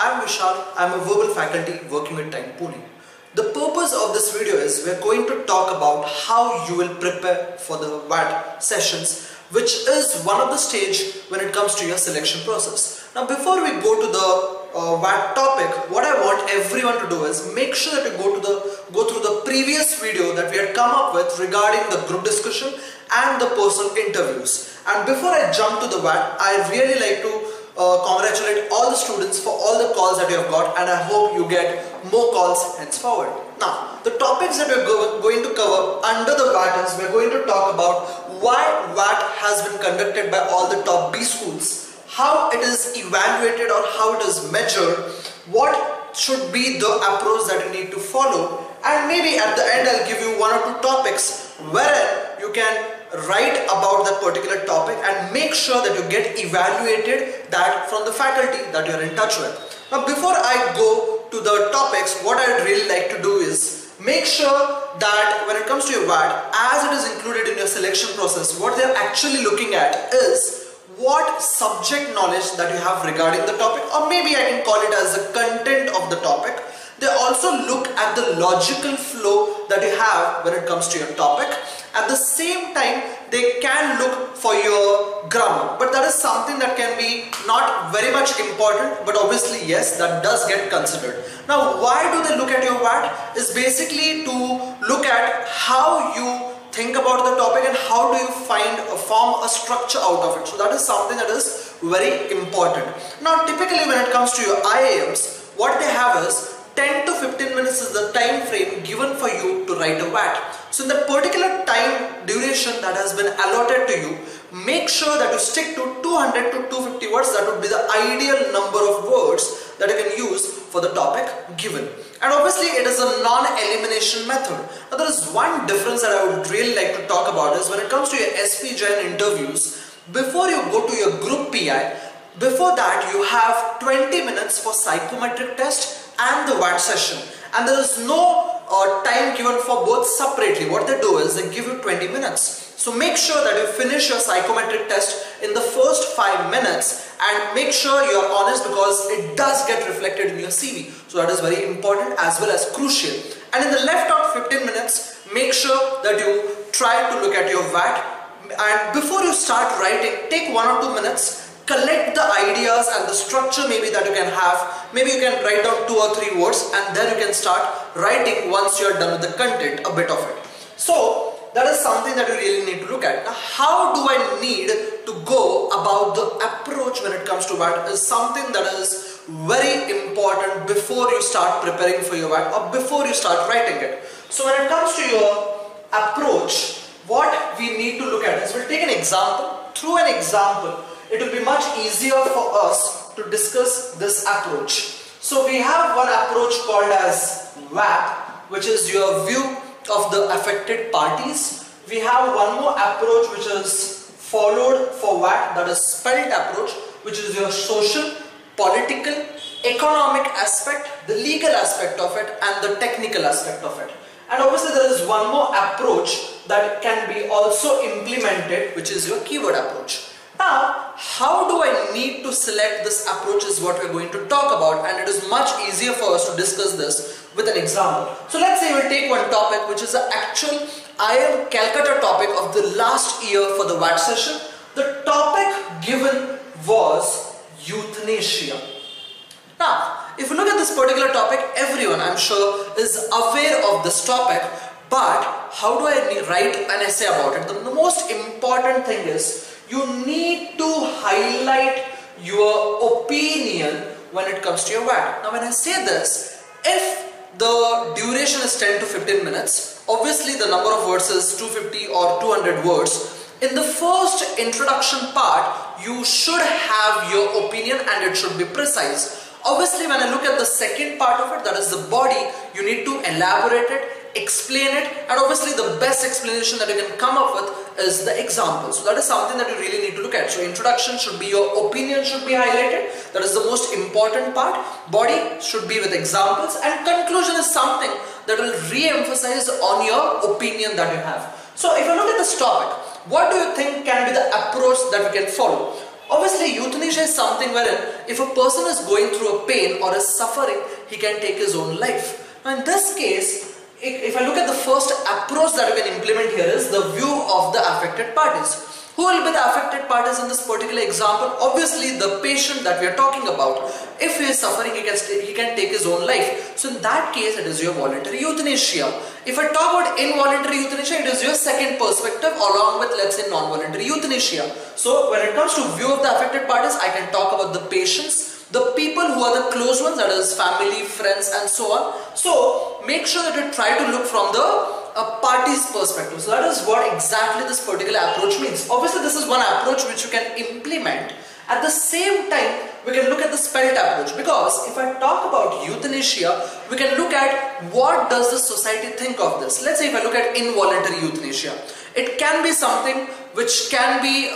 I'm Vishal, I'm a verbal faculty working with T.I.M.E. Pune. The purpose of this video is we're going to talk about how you will prepare for the WAT sessions, which is one of the stages when it comes to your selection process. Now before we go to the WAT topic, what I want everyone to do is make sure that you go through the previous video that we had come up with regarding the group discussion and the personal interviews. And before I jump to the WAT, I really like to congratulate all the students for all the calls that you have got, and I hope you get more calls henceforward. Now, the topics that we are going to cover under the WAT is we are going to talk about why WAT has been conducted by all the top B-schools, how it is evaluated or how it is measured, what should be the approach that you need to follow, and maybe at the end I'll give you one or two topics where you can write about that particular topic and make sure that you get evaluated that from the faculty that you are in touch with. Now before I go to the topics, what I'd really like to do is make sure that when it comes to your WAT, as it is included in your selection process, what they're actually looking at is what subject knowledge that you have regarding the topic, or maybe I can call it as the content of the topic. They also look at the logical flow that you have when it comes to your topic. At the same time, they can look for your grammar, but that is something that can be not very much important, but obviously yes, that does get considered. Now why do they look at your WAT? Is basically to look at how you think about the topic and how do you form a structure out of it. So that is something that is very important. Now typically when it comes to your IIMs, what they have is 10 to 15 minutes is the time frame given for you to write a WAT. So in that particular time duration that has been allotted to you, make sure that you stick to 200 to 250 words. That would be the ideal number of words that you can use for the topic given. And obviously it is a non-elimination method. Now there is one difference that I would really like to talk about is when it comes to your SPJN interviews, before you go to your group PI, before that you have 20 minutes for psychometric test and the WAT session, and there is no time given for both separately. What they do is they give you 20 minutes. So make sure that you finish your psychometric test in the first 5 minutes and make sure you are honest, because it does get reflected in your CV. So that is very important as well as crucial. And in the left out 15 minutes, make sure that you try to look at your WAT, and before you start writing, take 1 or 2 minutes, collect the ideas and the structure maybe that you can have. Maybe you can write down 2 or 3 words and then you can start writing once you are done with the content, a bit of it. So that is something that you really need to look at. Now how do I need to go about the approach when it comes to WAT is something that is very important before you start preparing for your WAT or before you start writing it. So when it comes to your approach, what we need to look at is we'll take an example. Through an example, it will be much easier for us to discuss this approach. So we have one approach called as WAP, which is your view of the affected parties. We have one more approach which is followed for WAT, that is spelt approach, which is your social, political, economic aspect, the legal aspect of it and the technical aspect of it. And obviously there is one more approach that can be also implemented, which is your keyword approach. Now, how do I need to select this approach is what we're going to talk about, and it is much easier for us to discuss this with an example. So let's say we'll take one topic which is the actual IIM Calcutta topic of the last year for the WAT session. The topic given was euthanasia. Now, if you look at this particular topic, everyone I'm sure is aware of this topic, but how do I write an essay about it? The most important thing is you need to highlight your opinion when it comes to your WAT. Now when I say this, if the duration is 10 to 15 minutes, obviously the number of words is 250 or 200 words. In the first introduction part, you should have your opinion and it should be precise. Obviously when I look at the second part of it, that is the body, you need to elaborate it, explain it, and obviously the best explanation that you can come up with is the example. So that is something that you really need to look at. So introduction should be, your opinion should be highlighted, that is the most important part. Body should be with examples, and conclusion is something that will re-emphasize on your opinion that you have. So if you look at this topic, what do you think can be the approach that we can follow? Obviously, euthanasia is something wherein if a person is going through a pain or is suffering, he can take his own life. Now in this case, if I look at the first approach that we can implement here is the view of the affected parties. Who will be the affected parties in this particular example? Obviously, the patient that we are talking about. If he is suffering, he can take his own life. So in that case, it is your voluntary euthanasia. If I talk about involuntary euthanasia, it is your second perspective along with, let's say, non-voluntary euthanasia. So when it comes to view of the affected parties, I can talk about the patients, the people who are the close ones, that is family, friends and so on. So make sure that you try to look from the party's perspective. So that is what exactly this particular approach means. Obviously, this is one approach which you can implement. At the same time, we can look at the spelt approach, because if I talk about euthanasia, we can look at what does the society think of this. Let's say if I look at involuntary euthanasia, it can be something which can be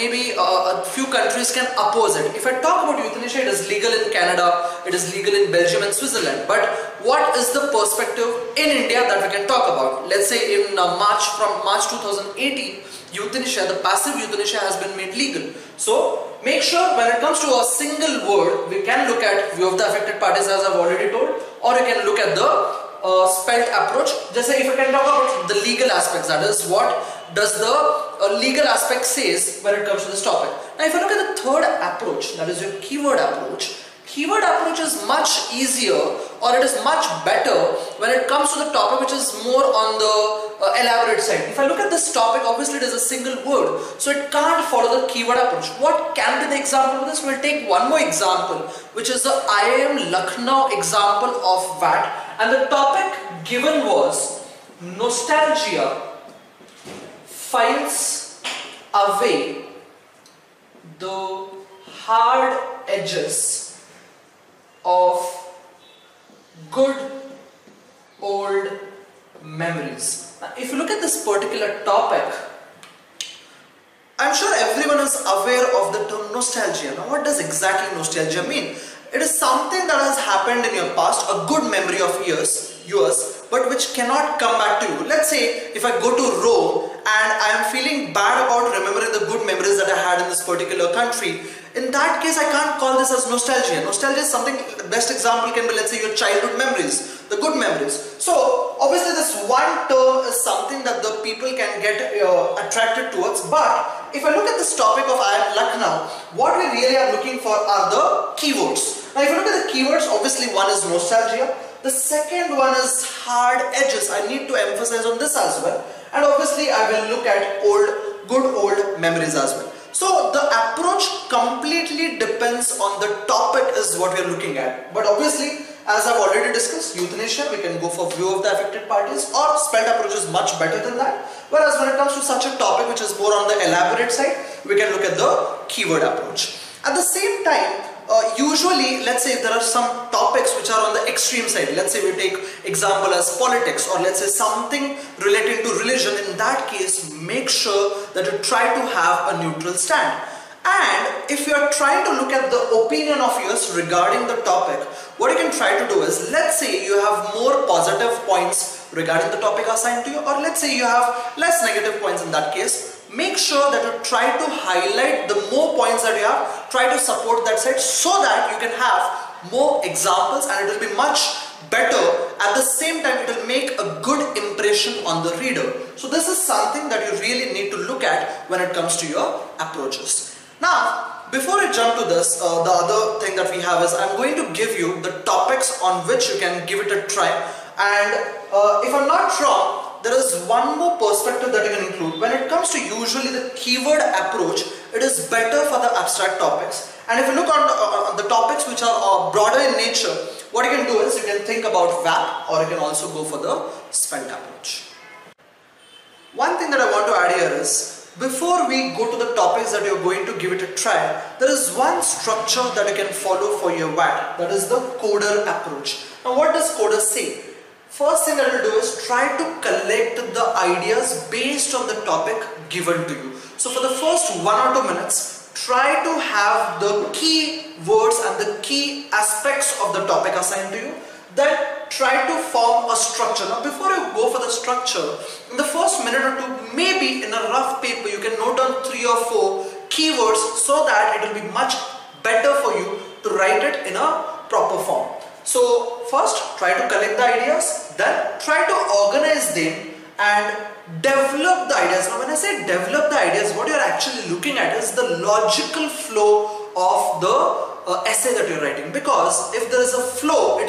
maybe a few countries can oppose it. If I talk about euthanasia, it is legal in Canada, it is legal in Belgium and Switzerland. But what is the perspective in India that we can talk about? Let's say in March 2018, euthanasia, the passive euthanasia has been made legal. So make sure when it comes to a single word, we can look at view of the affected parties, as I've already told, or you can look at the spelt approach. Just say if I can talk about the legal aspects, that is what does the legal aspect says when it comes to this topic. Now if I look at the third approach, that is your keyword approach. Keyword approach is much easier, or it is much better when it comes to the topic which is more on the elaborate side. If I look at this topic, obviously it is a single word, so it can't follow the keyword approach. What can be the example of this? We'll take one more example, which is the IIM Lucknow example of WAT, and the topic given was nostalgia files away the hard edges of good old memories. Now, if you look at this particular topic, I'm sure everyone is aware of the term nostalgia. Now, what does exactly nostalgia mean? It is something that has happened in your past, a good memory of yours, but which cannot come back to you. Let's say if I go to Rome and I am feeling bad about remembering the good memories that I had in this particular country, in that case, I can't call this as nostalgia. Nostalgia is something, the best example can be, let's say, your childhood memories, the good memories. So obviously this one term is something that the people can get attracted towards. But if I look at this topic of IIM Lucknow, what we really are looking for are the keywords. Now if you look at the keywords, obviously one is nostalgia. The second one is hard edges. I need to emphasize on this as well. And obviously I will look at good old memories as well. So the approach completely depends on the topic is what we are looking at. But obviously, as I've already discussed, euthanasia, we can go for view of the affected parties, or spelt approach is much better than that. Whereas when it comes to such a topic which is more on the elaborate side, we can look at the keyword approach. At the same time, usually, let's say if there are some topics which are on the extreme side, let's say we take example as politics, or let's say something relating to religion, in that case, make sure that you try to have a neutral stand. And if you are trying to look at the opinion of yours regarding the topic, what you can try to do is, let's say you have more positive points regarding the topic assigned to you, or let's say you have less negative points. In that case, make sure that you try to highlight the more points that you have, try to support that side, so that you can have more examples and it will be much better. At the same time, it will make a good impression on the reader. So this is something that you really need to look at when it comes to your approaches. Now, before I jump to this, the other thing that we have is I'm going to give you the topics on which you can give it a try. And if I'm not wrong, there is one more perspective that you can include. When it comes to usually the keyword approach, it is better for the abstract topics. And if you look on the topics which are broader in nature, what you can do is you can think about WAP, or you can also go for the spelt approach. One thing that I want to add here is, before we go to the topics that you're going to give it a try, there is one structure that you can follow for your WAT, that is the coder approach. Now what does coder say? First thing that you will do is try to collect the ideas based on the topic given to you. So for the first 1 or 2 minutes, try to have the key words and the key aspects of the topic assigned to you. Then try to form a structure. Now before you go for the structure, in the first minute or two, maybe in a rough paper, you can note down 3 or 4 keywords so that it will be much better for you to write it in a proper form. So first try to collect the ideas, then try to organize them and develop the ideas. Now when I say develop the ideas, what you're actually looking at is the logical flow of the essay that you're writing, because if there is a flow, it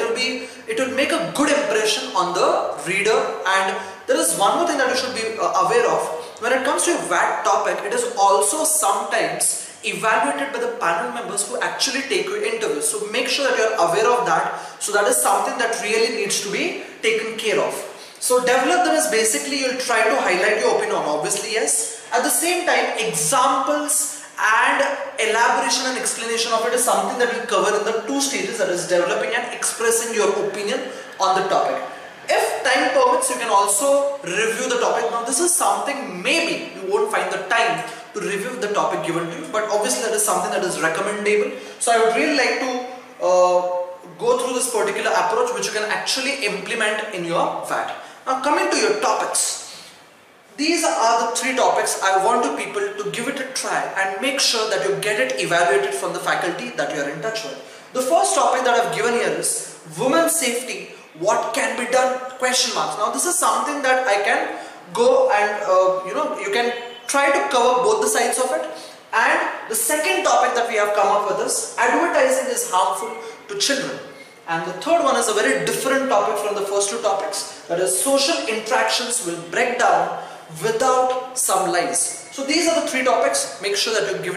will make a good impression on the reader. And there is one more thing that you should be aware of. When it comes to a WAT topic, it is also sometimes evaluated by the panel members who actually take your interviews. So make sure that you are aware of that. So that is something that really needs to be taken care of. So develop them is basically you'll try to highlight your opinion, obviously yes. At the same time, examples and elaboration and explanation of it is something that we cover in the two stages, that is developing and expressing your opinion on the topic. If time permits, you can also review the topic. Now this is something maybe you won't find the time to review the topic given to you, but obviously that is something that is recommendable. So I would really like to go through this particular approach which you can actually implement in your WAT. Now coming to your topics. These are the three topics I want people to give it a try and make sure that you get it evaluated from the faculty that you are in touch with. The first topic that I've given here is women's safety, what can be done, question marks. Now this is something that I can go and you can try to cover both the sides of it. And the second topic that we have come up with is advertising is harmful to children. And the third one is a very different topic from the first two topics, that is social interactions will break down without some lies. So these are the three topics. Make sure that you give it a